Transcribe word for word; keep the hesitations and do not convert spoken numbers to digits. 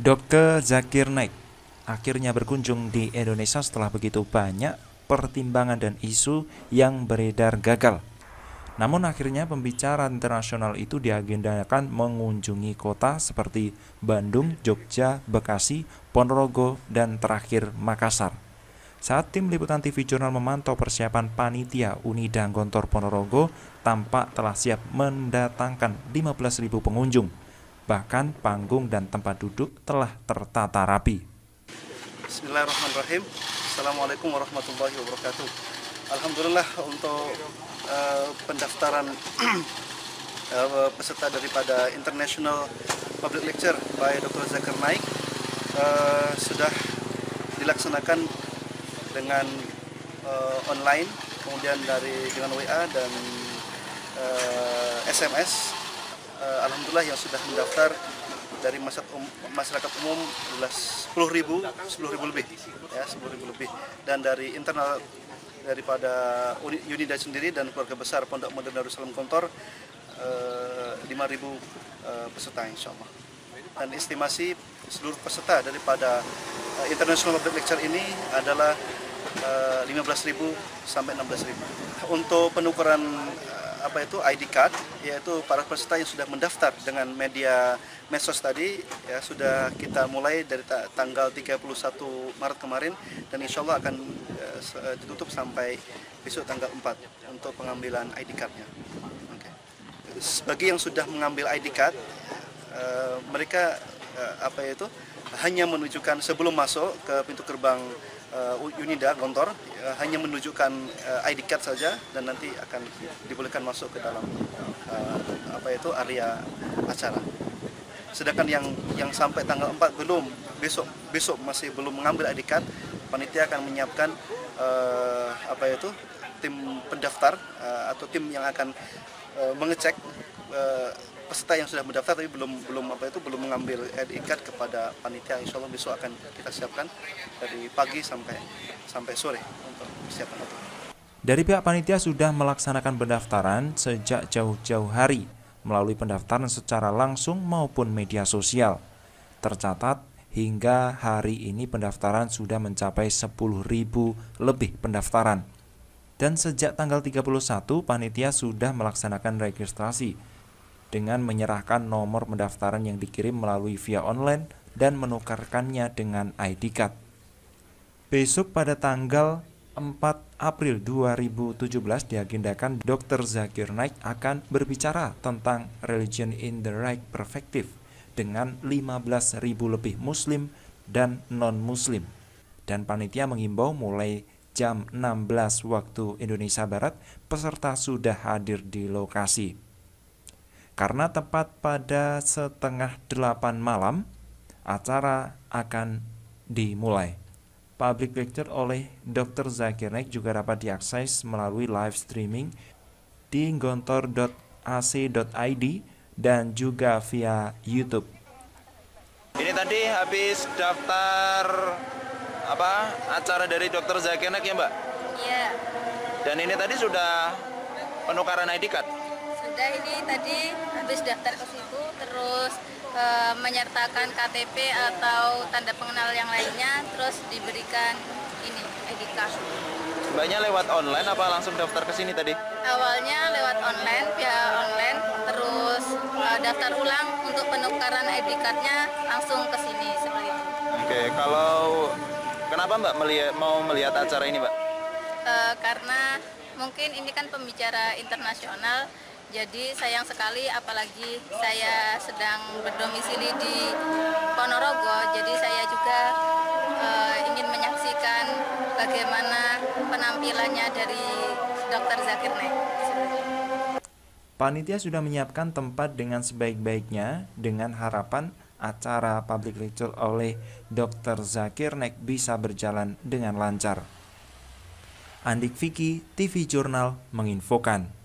Dokter Zakir Naik akhirnya berkunjung di Indonesia setelah begitu banyak pertimbangan dan isu yang beredar gagal. Namun akhirnya pembicara internasional itu diagendakan mengunjungi kota seperti Bandung, Jogja, Bekasi, Ponorogo, dan terakhir Makassar. Saat tim liputan T V Jurnal memantau persiapan panitia Unidang Gontor Ponorogo, tampak telah siap mendatangkan lima belas ribu pengunjung. Bahkan panggung dan tempat duduk telah tertata rapi. Bismillahirrahmanirrahim. Assalamualaikum warahmatullahi wabarakatuh. Alhamdulillah untuk uh, pendaftaran uh, peserta daripada International Public Lecture by Doktor Zakir Naik uh, sudah dilaksanakan dengan uh, online, kemudian dari dengan W A dan uh, S M S. Alhamdulillah yang sudah mendaftar dari masyarakat umum adalah sepuluh ribu, sepuluh ribu lebih, ya sepuluh ribu lebih. Dan dari internal daripada Unida sendiri dan keluarga besar Pondok Modern Darussalam Gontor lima ribu peserta insyaallah. Dan estimasi seluruh peserta daripada International Public Lecture ini adalah lima belas ribu sampai enam belas ribu. Untuk penukaran apa itu I D card, yaitu para peserta yang sudah mendaftar dengan media medsos tadi, ya sudah kita mulai dari tanggal tiga puluh satu Maret kemarin, dan insya Allah akan uh, ditutup sampai besok tanggal empat untuk pengambilan I D cardnya. Okay. Bagi yang sudah mengambil I D card, uh, mereka uh, apa itu hanya menunjukkan sebelum masuk ke pintu gerbang Uh, Unida Gontor uh, hanya menunjukkan uh, I D card saja, dan nanti akan dibolehkan masuk ke dalam uh, apa itu area acara. Sedangkan yang yang sampai tanggal empat belum, besok besok masih belum mengambil I D card, panitia akan menyiapkan uh, apa itu tim pendaftar uh, atau tim yang akan uh, mengecek uh, peserta yang sudah mendaftar tapi belum belum apa itu belum mengambil I D card kepada panitia. Insya Allah besok akan kita siapkan dari pagi sampai sampai sore untuk persiapan itu. Dari pihak panitia sudah melaksanakan pendaftaran sejak jauh-jauh hari melalui pendaftaran secara langsung maupun media sosial. Tercatat hingga hari ini pendaftaran sudah mencapai sepuluh ribu lebih pendaftaran. Dan sejak tanggal tiga puluh satu panitia sudah melaksanakan registrasi dengan menyerahkan nomor pendaftaran yang dikirim melalui via online dan menukarkannya dengan I D card. Besok pada tanggal empat April dua ribu tujuh belas diagendakan Dokter Zakir Naik akan berbicara tentang Religion in the Right Perspective dengan lima belas ribu lebih muslim dan non-muslim. Dan panitia menghimbau mulai jam enam belas waktu Indonesia Barat peserta sudah hadir di lokasi. Karena tepat pada setengah delapan malam, acara akan dimulai. Public lecture oleh Dokter Zakir Naik juga dapat diakses melalui live streaming di gontor dot a c dot i d dan juga via YouTube. Ini tadi habis daftar apa acara dari Dokter Zakir Naik ya Mbak? Iya. Dan ini tadi sudah penukaran I D card? Sudah, ini tadi habis daftar ke situ, terus e, menyertakan K T P atau tanda pengenal yang lainnya, terus diberikan ini I D card. Mbaknya lewat online apa langsung daftar ke sini tadi? Awalnya lewat online, via online, terus e, daftar ulang untuk penukaran I D cardnya langsung ke sini seperti itu. Oke, kalau kenapa Mbak melihat, mau melihat acara ini Mbak? E, karena mungkin ini kan pembicara internasional. Jadi sayang sekali, apalagi saya sedang berdomisili di Ponorogo, jadi saya juga e, ingin menyaksikan bagaimana penampilannya dari Dokter Zakir Naik. Panitia sudah menyiapkan tempat dengan sebaik-baiknya dengan harapan acara public lecture oleh Dokter Zakir Naik bisa berjalan dengan lancar. Andik Vicky, T V Jurnal menginfokan.